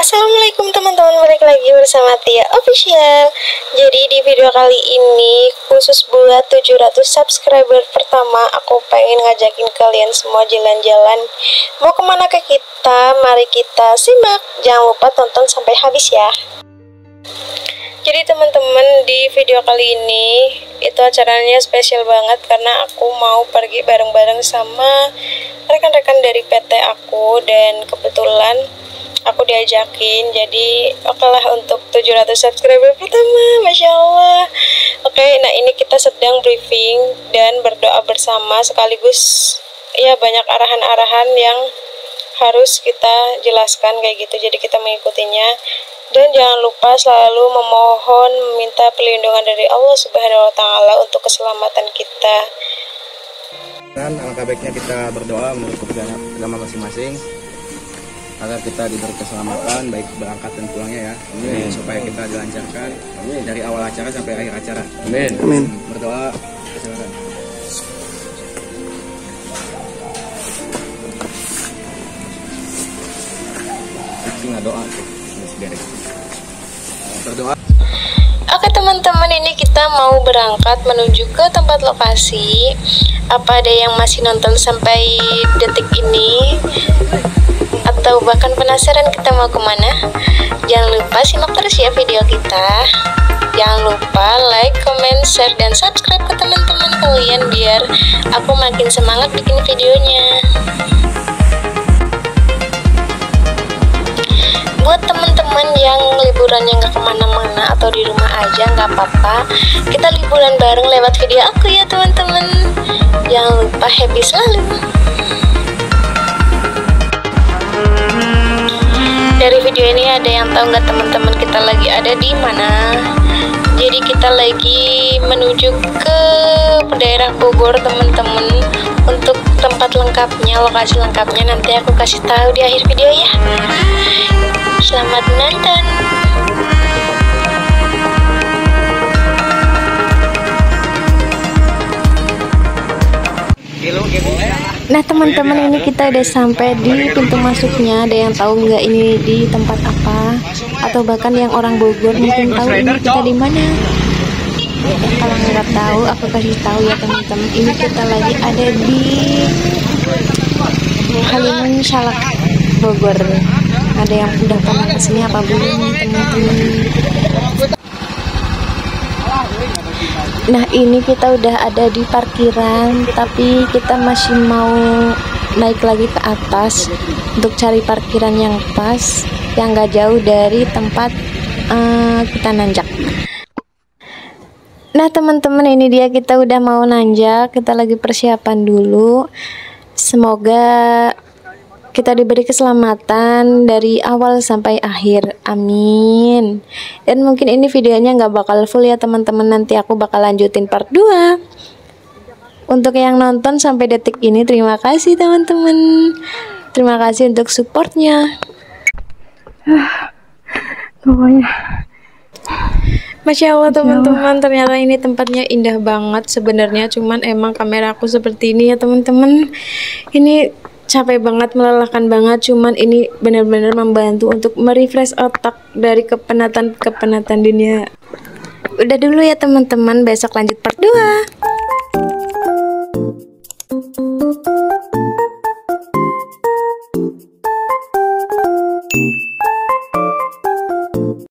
Assalamualaikum teman-teman, balik lagi bersama Tia Official. Jadi di video kali ini khusus buat 700 subscriber pertama, aku pengen ngajakin kalian semua jalan-jalan. Mau kemana ke kita? Mari kita simak, jangan lupa tonton sampai habis ya. Jadi teman-teman, di video kali ini itu acaranya spesial banget karena aku mau pergi bareng-bareng sama rekan-rekan dari PT aku, dan kebetulan aku diajakin. Jadi oke lah untuk 700 subscriber pertama, Masya Allah. Oke, nah ini kita sedang briefing dan berdoa bersama, sekaligus ya banyak arahan-arahan yang harus kita jelaskan kayak gitu. Jadi kita mengikutinya. Dan jangan lupa selalu memohon, meminta perlindungan dari Allah Subhanahu wa Ta'ala untuk keselamatan kita. Dan alangkah baiknya kita berdoa menurut agama masing-masing agar kita diberi keselamatan, baik berangkat dan pulangnya ya. Amin. Supaya kita dilancarkan. Amin. Dari awal acara sampai akhir acara. Amin. Amin. Berdoa. Silakan. Kita doa. Oke teman-teman, ini kita mau berangkat menuju ke tempat lokasi. Apa ada yang masih nonton sampai detik ini atau bahkan penasaran kita mau kemana? Jangan lupa simak terus ya video kita. Jangan lupa like, comment, share, dan subscribe ke teman-teman kalian biar aku makin semangat bikin videonya. Buat teman-teman yang liburannya nggak kemana-mana atau di rumah aja nggak apa-apa, kita liburan bareng lewat video aku ya teman-teman. Jangan lupa happy selalu. Dari video ini ada yang tahu nggak teman-teman kita lagi ada di mana? Jadi kita lagi menuju ke daerah Bogor teman-teman. Untuk tempat lengkapnya, lokasi lengkapnya nanti aku kasih tahu di akhir video ya. Selamat menonton. Nah teman-teman, ini kita udah sampai di pintu masuknya. Ada yang tahu nggak ini di tempat apa? Atau bahkan yang orang Bogor mungkin tahu ini kita di mana? Kalau nggak tahu, aku kasih tahu ya teman-teman. Ini kita lagi ada di Halimun Salak Bogor. Ada yang udah pernah kesini apa belum teman-teman? Nah ini kita udah ada di parkiran, tapi kita masih mau naik lagi ke atas untuk cari parkiran yang pas, yang gak jauh dari tempat kita nanjak. Nah teman-teman, ini dia kita udah mau nanjak, kita lagi persiapan dulu. Semoga kita diberi keselamatan dari awal sampai akhir, amin. Dan mungkin ini videonya nggak bakal full ya teman-teman, nanti aku bakal lanjutin part 2. Untuk yang nonton sampai detik ini, terima kasih teman-teman, terima kasih untuk supportnya. Masya Allah teman-teman, ternyata ini tempatnya indah banget sebenarnya, cuman emang kamera aku seperti ini ya teman-teman. Ini capek banget, melelahkan banget, cuman ini benar-benar membantu untuk merefresh otak dari kepenatan-kepenatan dunia. Udah dulu ya teman-teman, besok lanjut part 2.